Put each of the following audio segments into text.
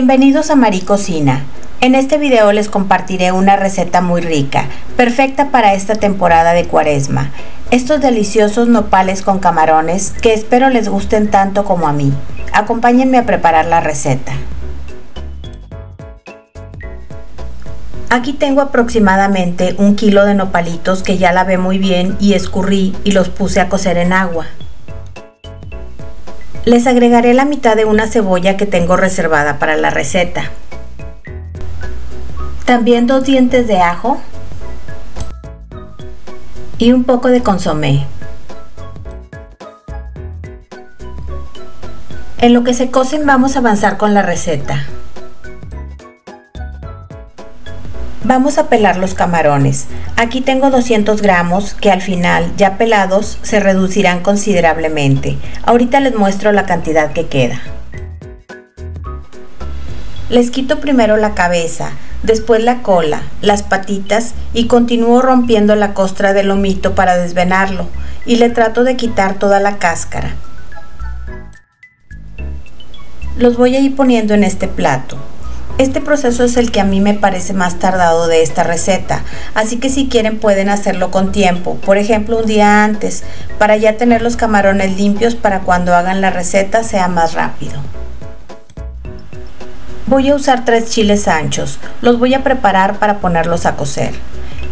Bienvenidos a Marie Cocina. En este video les compartiré una receta muy rica, perfecta para esta temporada de cuaresma. Estos deliciosos nopales con camarones que espero les gusten tanto como a mí. Acompáñenme a preparar la receta. Aquí tengo aproximadamente 1 kilo de nopalitos que ya lavé muy bien y escurrí y los puse a cocer en agua. Les agregaré la mitad de una cebolla que tengo reservada para la receta. También 2 dientes de ajo y un poco de consomé. En lo que se cocen vamos a avanzar con la receta. Vamos a pelar los camarones. Aquí tengo 200 gramos que al final, ya pelados, se reducirán considerablemente. Ahorita les muestro la cantidad que queda. Les quito primero la cabeza, después la cola, las patitas y continúo rompiendo la costra del lomito para desvenarlo y le trato de quitar toda la cáscara. Los voy a ir poniendo en este plato. Este proceso es el que a mí me parece más tardado de esta receta, así que si quieren pueden hacerlo con tiempo, por ejemplo un día antes, para ya tener los camarones limpios para cuando hagan la receta sea más rápido. Voy a usar 3 chiles anchos, los voy a preparar para ponerlos a cocer.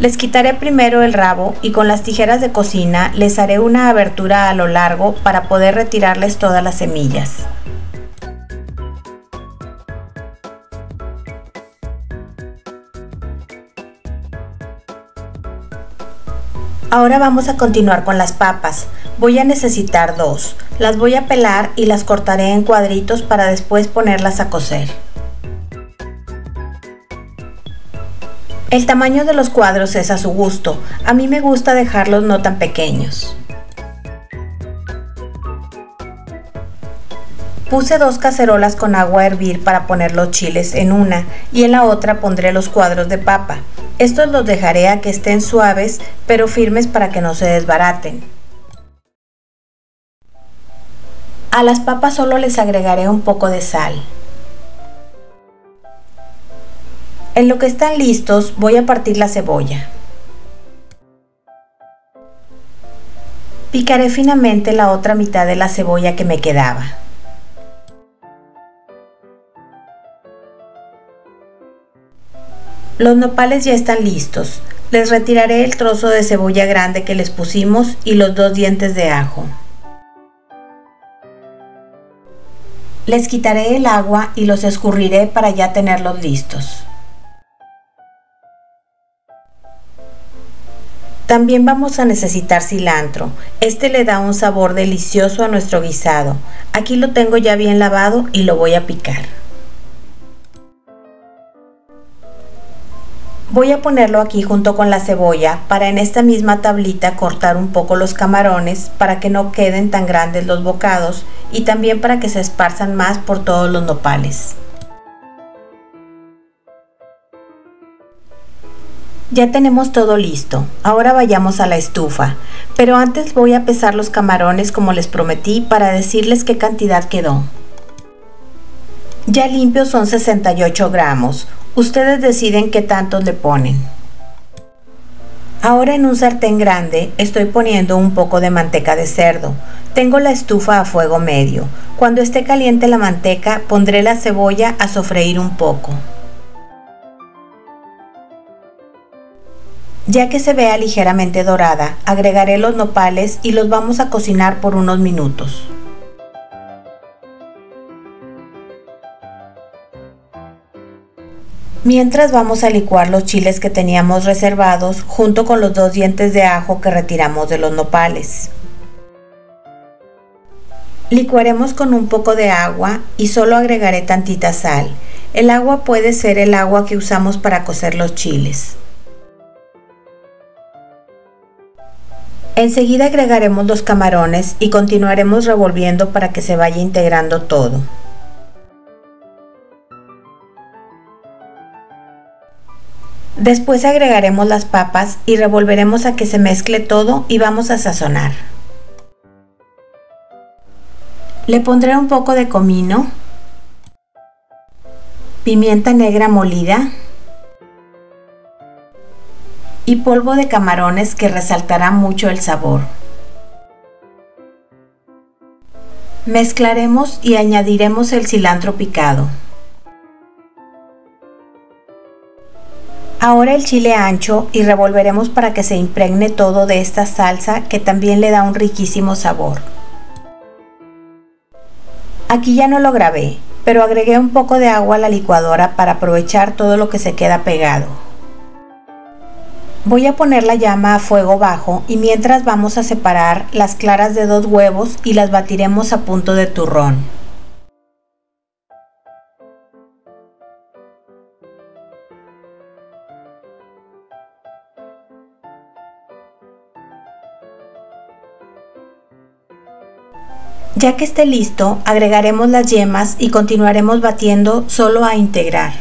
Les quitaré primero el rabo y con las tijeras de cocina les haré una abertura a lo largo para poder retirarles todas las semillas. Ahora vamos a continuar con las papas. Voy a necesitar 2. Las voy a pelar y las cortaré en cuadritos para después ponerlas a cocer. El tamaño de los cuadros es a su gusto. A mí me gusta dejarlos no tan pequeños. Puse 2 cacerolas con agua a hervir para poner los chiles en una y en la otra pondré los cuadros de papa. Estos los dejaré a que estén suaves pero firmes para que no se desbaraten. A las papas solo les agregaré un poco de sal. En lo que están listos voy a partir la cebolla. Picaré finamente la otra mitad de la cebolla que me quedaba. Los nopales ya están listos. Les retiraré el trozo de cebolla grande que les pusimos y los 2 dientes de ajo. Les quitaré el agua y los escurriré para ya tenerlos listos. También vamos a necesitar cilantro. Este le da un sabor delicioso a nuestro guisado. Aquí lo tengo ya bien lavado y lo voy a picar. Voy a ponerlo aquí junto con la cebolla para en esta misma tablita cortar un poco los camarones para que no queden tan grandes los bocados y también para que se esparzan más por todos los nopales. Ya tenemos todo listo, ahora vayamos a la estufa, pero antes voy a pesar los camarones como les prometí para decirles qué cantidad quedó. Ya limpios son 68 gramos. Ustedes deciden qué tantos le ponen. Ahora en un sartén grande estoy poniendo un poco de manteca de cerdo. Tengo la estufa a fuego medio. Cuando esté caliente la manteca pondré la cebolla a sofreír un poco. Ya que se vea ligeramente dorada, agregaré los nopales y los vamos a cocinar por unos minutos. Mientras vamos a licuar los chiles que teníamos reservados junto con los 2 dientes de ajo que retiramos de los nopales. Licuaremos con un poco de agua y solo agregaré tantita sal. El agua puede ser el agua que usamos para cocer los chiles. Enseguida agregaremos los camarones y continuaremos revolviendo para que se vaya integrando todo. Después agregaremos las papas y revolveremos a que se mezcle todo y vamos a sazonar. Le pondré un poco de comino pimienta negra molida y polvo de camarones que resaltará mucho el sabor. Mezclaremos y añadiremos el cilantro picado. Ahora el chile ancho y revolveremos para que se impregne todo de esta salsa que también le da un riquísimo sabor. Aquí ya no lo grabé, pero agregué un poco de agua a la licuadora para aprovechar todo lo que se queda pegado. Voy a poner la llama a fuego bajo y mientras vamos a separar las claras de 2 huevos y las batiremos a punto de turrón. Ya que esté listo, agregaremos las yemas y continuaremos batiendo solo a integrar.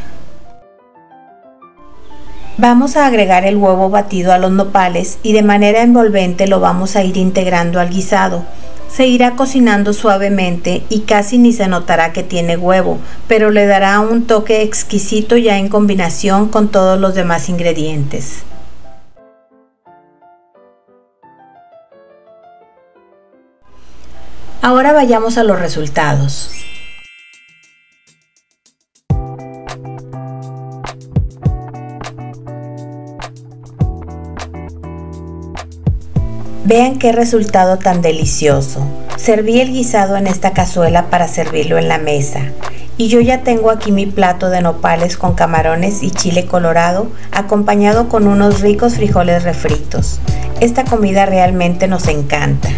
Vamos a agregar el huevo batido a los nopales y de manera envolvente lo vamos a ir integrando al guisado. Se irá cocinando suavemente y casi ni se notará que tiene huevo, pero le dará un toque exquisito ya en combinación con todos los demás ingredientes. Ahora vayamos a los resultados. Vean qué resultado tan delicioso. Serví el guisado en esta cazuela para servirlo en la mesa. Y yo ya tengo aquí mi plato de nopales con camarones y chile colorado, acompañado con unos ricos frijoles refritos. Esta comida realmente nos encanta.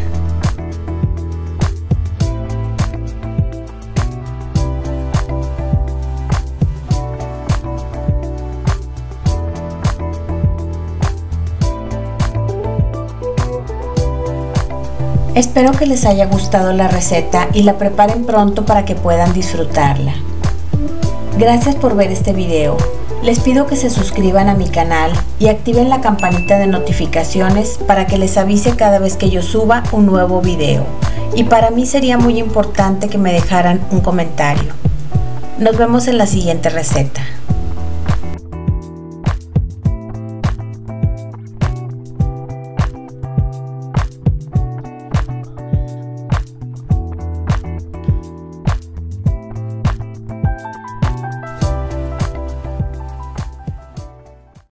Espero que les haya gustado la receta y la preparen pronto para que puedan disfrutarla. Gracias por ver este video. Les pido que se suscriban a mi canal y activen la campanita de notificaciones para que les avise cada vez que yo suba un nuevo video. Y para mí sería muy importante que me dejaran un comentario. Nos vemos en la siguiente receta.